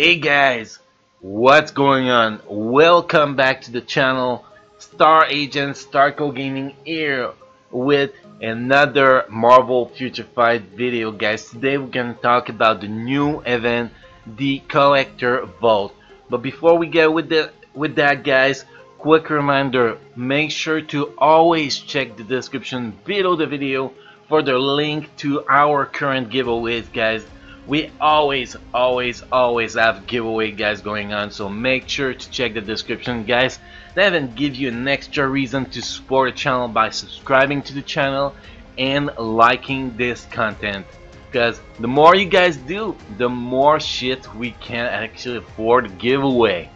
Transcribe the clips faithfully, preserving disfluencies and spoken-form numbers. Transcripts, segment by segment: Hey guys, what's going on? Welcome back to the channel. Star Agent Starko Gaming here with another Marvel Future Fight video, guys. Today we're going to talk about the new event, the Collector Vault. But before we get with the with that, guys, quick reminder, make sure to always check the description below the video for the link to our current giveaways, guys. We always always always have giveaway guys going on, so make sure to check the description, guys. That even give you an extra reason to support the channel by subscribing to the channel and liking this content, because the more you guys do, the more shit we can actually afford giveaway.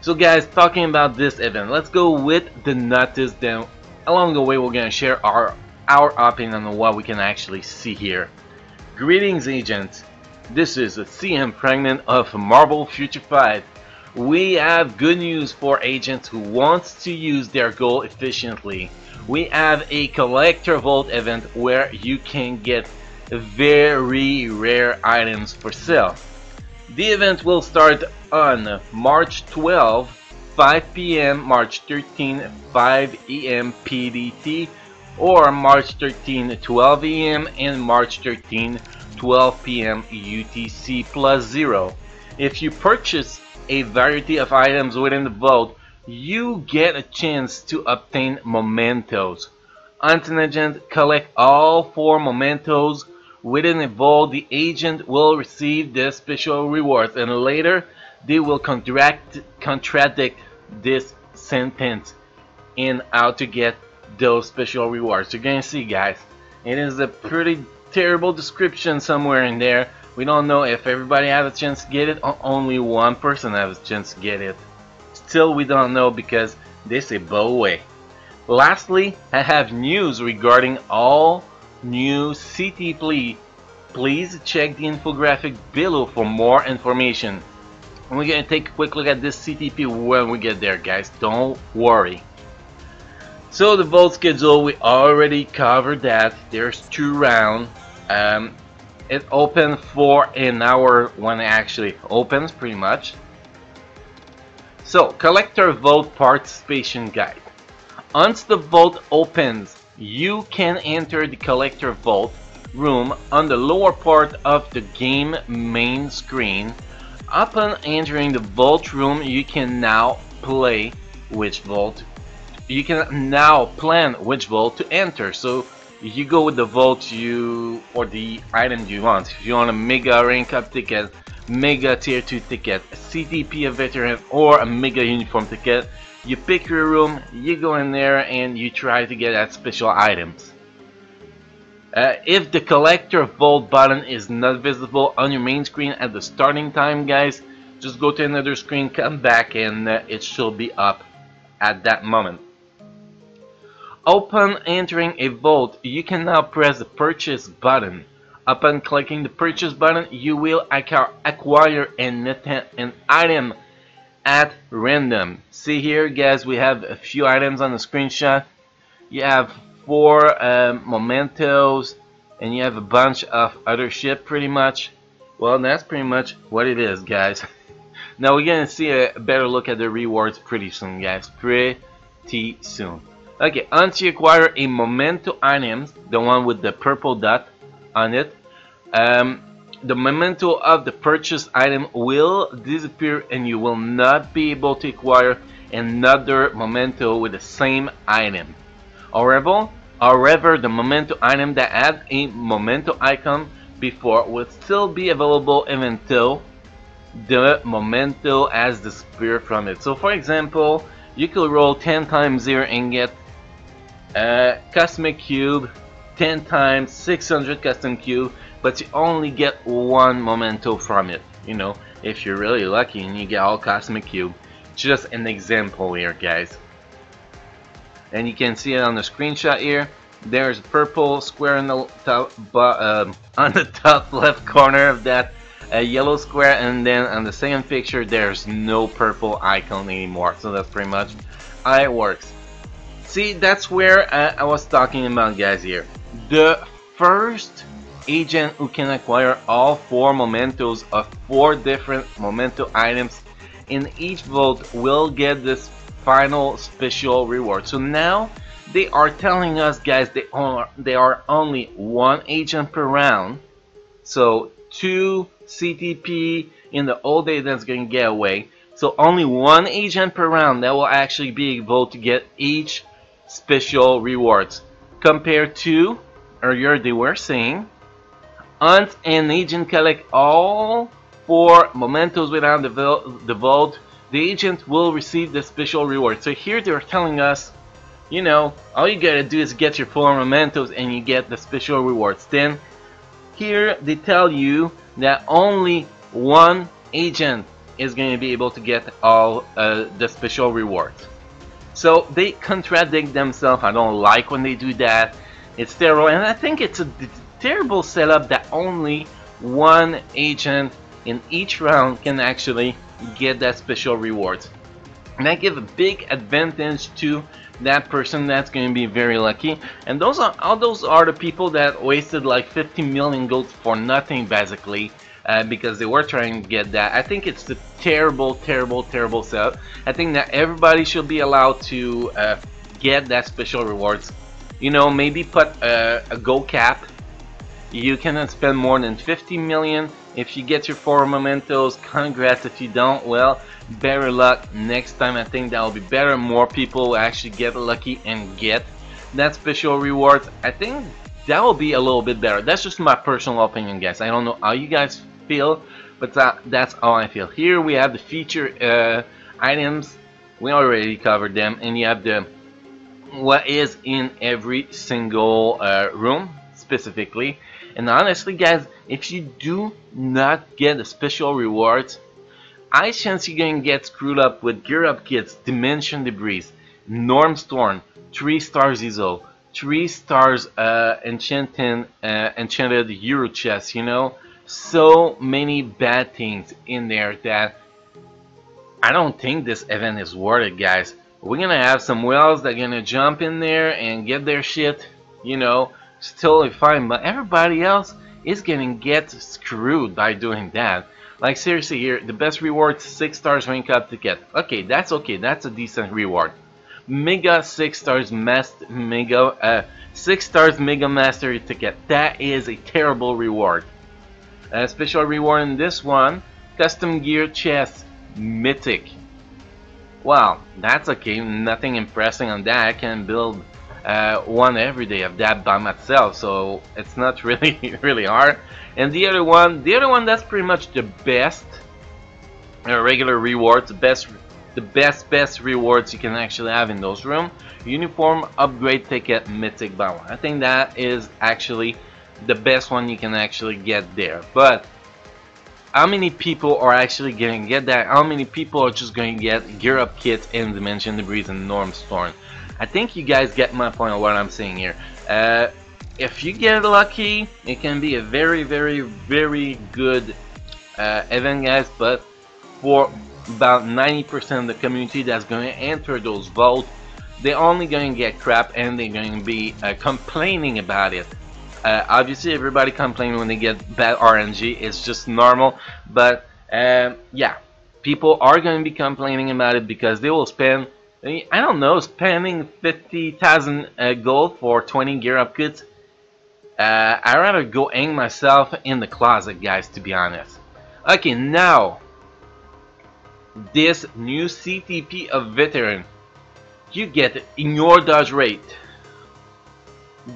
So guys, talking about this event, let's go with the notice, then along the way we're gonna share our our opinion on what we can actually see here. Greetings agents. This is a C M Pregnant of Marvel Future Fight. We have good news for agents who wants to use their goal efficiently. We have a Collector Vault event where you can get very rare items for sale. The event will start on March twelfth, five P M March thirteenth, five A M P D T, or March thirteenth, twelve A M and March thirteenth, twelve P M U T C plus zero. If you purchase a variety of items within the vault, you get a chance to obtain mementos. Once an agent collects all four mementos within the vault, the agent will receive their special rewards, and later they will contract, contradict this sentence in how to get those special rewards. You're gonna see, guys, it is a pretty terrible description somewhere in there. We don't know if everybody has a chance to get it or only one person has a chance to get it. Still, we don't know because this is both way. Lastly, I have news regarding all new C T P. Please check the infographic below for more information. And we're gonna take a quick look at this C T P when we get there, guys. Don't worry. So the vault schedule, we already covered that. There's two rounds. Um, it opened for an hour when it actually opens, pretty much. So, Collector Vault Participation Guide. Once the vault opens, you can enter the Collector Vault room on the lower part of the game main screen. Upon entering the vault room, you can now play which vault you can now plan which vault to enter. So you go with the vault you or the item you want. If you want a mega rank up ticket, mega tier two ticket, a C T P of Veteran, or a mega uniform ticket, you pick your room, you go in there and you try to get at special items. Uh, if the Collector Vault button is not visible on your main screen at the starting time, guys, just go to another screen, come back, and uh, it should be up at that moment. Upon entering a vault, you can now press the purchase button. Upon clicking the purchase button, you will acquire an item at random. See here, guys, we have a few items on the screenshot. You have four uh, mementos, and you have a bunch of other shit, pretty much. Well, that's pretty much what it is, guys. Now we're gonna see a better look at the rewards pretty soon, guys. Pretty soon. Okay, once you acquire a memento item, the one with the purple dot on it, um, the memento of the purchased item will disappear and you will not be able to acquire another memento with the same item. However, however the memento item that had a memento icon before will still be available even though the memento has disappeared from it. So for example, you could roll ten times here and get a cosmic cube, ten times six hundred custom cube, but you only get one memento from it, you know, if you're really lucky and you get all cosmic cube. Just an example here, guys. And you can see it on the screenshot here. There's a purple square on the top, uh, on the top left corner of that a yellow square, and then on the second picture there's no purple icon anymore. So that's pretty much how it works. See, that's where uh, I was talking about, guys. Here, the first agent who can acquire all four mementos of four different memento items, and each vault will get this final special reward. So now they are telling us, guys, they are they are only one agent per round, so two C T P in the old day that's gonna get away. So only one agent per round that will actually be able to get each special rewards, compared to earlier they were saying Hunt and agent collect all four mementos without the vault. The agent will receive the special reward. So here they're telling us, you know, all you gotta do is get your four mementos and you get the special rewards. Then here they tell you that only one agent is going to be able to get all uh, the special rewards. So they contradict themselves. I don't like when they do that. It's terrible, and I think it's a terrible setup that only one agent in each round can actually get that special rewards. And that gives a big advantage to that person that's going to be very lucky. And those are all those are the people that wasted like fifty million gold for nothing, basically. Uh, because they were trying to get that. I think it's the terrible, terrible, terrible setup. I think that everybody should be allowed to uh, get that special rewards. You know, maybe put a, a gold cap. You cannot spend more than fifty million. If you get your four mementos, congrats. If you don't, well, better luck next time. I think that will be better. More people will actually get lucky and get that special rewards. I think that will be a little bit better. That's just my personal opinion, guys. I don't know how you guys feel, but that, that's how I feel. Here we have the feature uh, items. We already covered them, and you have the what is in every single uh, room specifically. And honestly, guys, if you do not get a special reward, I chance you're gonna get screwed up with Gear Up Kids, Dimension Debris, Normstorm, three star Zizo, three stars uh, enchanted, uh, enchanted Euro Chest. You know, so many bad things in there that I don't think this event is worth it, guys. We're gonna have some whales that are gonna jump in there and get their shit, you know, it's totally fine, but everybody else is gonna get screwed by doing that. Like, seriously, here the best reward, six stars rank up ticket. Okay, that's okay, that's a decent reward. Mega six stars Master Mega uh, six stars Mega Mastery ticket. That is a terrible reward. Uh, special reward in this one, custom gear chest mythic. Wow, that's okay. Nothing impressive on that. I can build uh, one every day of that by myself, so it's not really really hard. And the other one, the other one that's pretty much the best uh, regular rewards, the best. The best best rewards you can actually have in those rooms. Uniform upgrade ticket mythic by one. I think that is actually the best one you can actually get there. But how many people are actually going to get that? How many people are just going to get Gear Up Kits and Dimension Debris and Normstorm? I think you guys get my point on what I'm saying here. Uh, if you get lucky, it can be a very very very good uh, event, guys. But for about ninety percent of the community that's going to enter those vaults, they're only going to get crap, and they're going to be uh, complaining about it. Uh, obviously, everybody complains when they get bad R N G. It's just normal. But um, yeah, people are going to be complaining about it because they will spend, I don't know, spending fifty thousand uh, gold for twenty Gear Up Kits. Uh, I'd rather go hang myself in the closet, guys, to be honest. Okay, now this new C T P of Veteran, you get ignore dodge rate,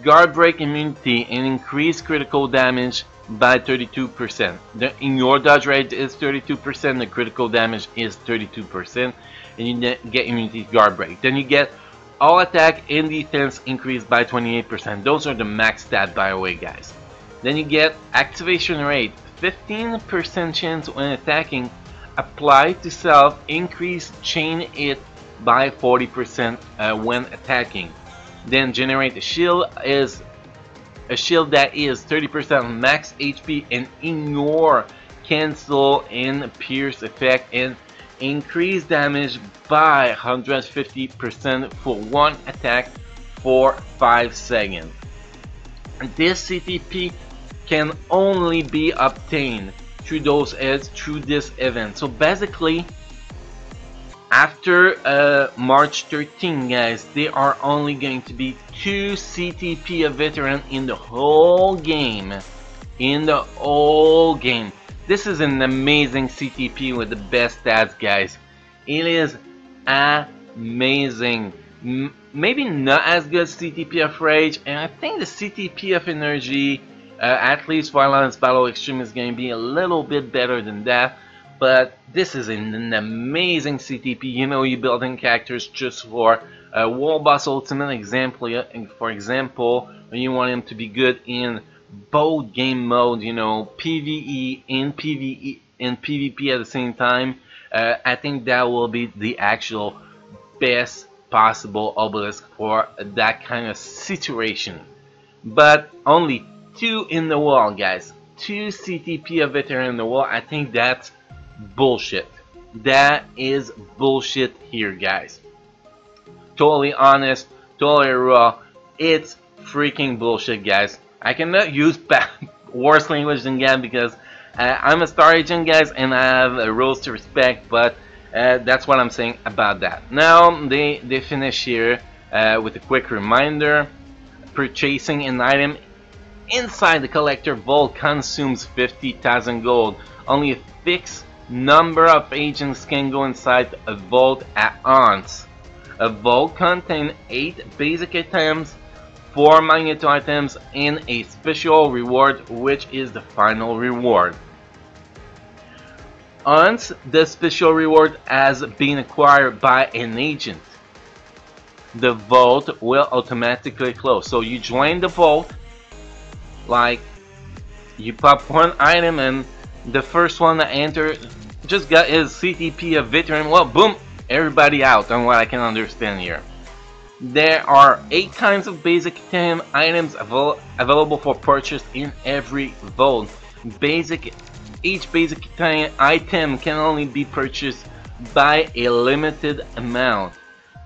guard break immunity, and increased critical damage by thirty-two percent. The ignore dodge rate is thirty-two percent, the critical damage is thirty-two percent, and you get immunity guard break. Then you get all attack and defense increased by twenty-eight percent. Those are the max stat, by the way, guys. Then you get activation rate, fifteen percent chance when attacking, apply to self, increase chain it by forty percent uh, when attacking. Then generate a shield is a shield that is thirty percent max H P and ignore, cancel, and pierce effect, and increase damage by one hundred fifty percent for one attack for five seconds. This C T P can only be obtained through those heads through this event. So basically, after uh, March thirteenth, guys, there are only going to be two C T P of Veteran in the whole game. In the whole game. This is an amazing C T P with the best stats, guys. It is amazing. M maybe not as good as C T P of Rage, and I think the C T P of Energy, uh, at least Violence Battle Extreme, is going to be a little bit better than that. But this is an amazing C T P. You know, you're building characters just for a uh, War Boss Ultimate, example, for example, when you want him to be good in both game mode, you know, PvE and PvE and PvP at the same time. Uh, I think that will be the actual best possible obelisk for that kind of situation. But only two in the world, guys. Two C T P of Veteran in the world. I think that's bullshit. That is bullshit here, guys. Totally honest, totally raw. It's freaking bullshit, guys. I cannot use worse language than that because uh, I'm a Star Agent, guys, and I have uh, rules to respect, but uh, that's what I'm saying about that. Now they, they finish here uh, with a quick reminder. Purchasing an item inside the Collector Vault consumes fifty thousand gold. Only a fixed number of agents can go inside a vault at once. A vault contains eight basic items, four magneto items, and a special reward, which is the final reward. Once the special reward has been acquired by an agent, the vault will automatically close. So you join the vault, like you pop one item, and the first one that entered just got his C T P of Veteran. Well, boom, everybody out, on what I can understand here. There are eight kinds of basic items avail available for purchase in every vault. Basic, each basic item can only be purchased by a limited amount.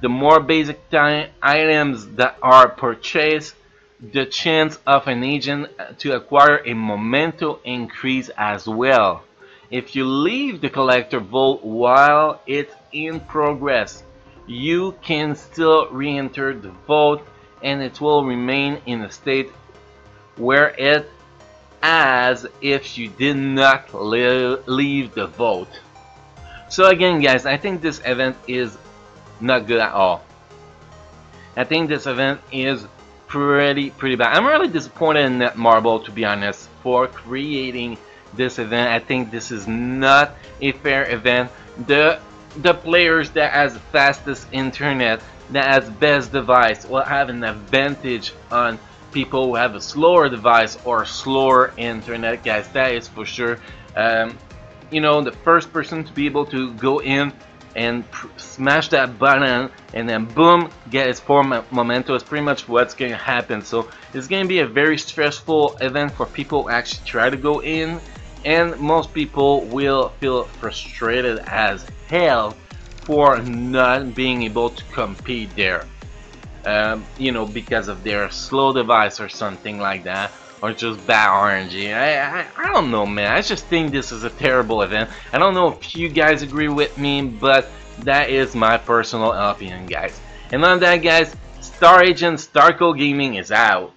The more basic items that are purchased, the chance of an agent to acquire a memento increase as well. If you leave the Collector Vault while it's in progress, you can still re-enter the vault and it will remain in a state where it as if you did not leave the vault. So again, guys, I think this event is not good at all. I think this event is pretty pretty bad. I'm really disappointed in Netmarble, to be honest, for creating this event. I think this is not a fair event. The The players that has the fastest internet, that has best device, will have an advantage on people who have a slower device or slower internet, guys. That is for sure. Um, you know, the first person to be able to go in and pr smash that button and then boom, get his four memento is pretty much what's going to happen. So it's going to be a very stressful event for people who actually try to go in, and most people will feel frustrated as hell for not being able to compete there, um, you know, because of their slow device or something like that, or just bad R N G. I, I, I don't know, man. I just think this is a terrible event. I don't know if you guys agree with me, but that is my personal opinion, guys. And on that, guys, Star Agent Starko Gaming is out.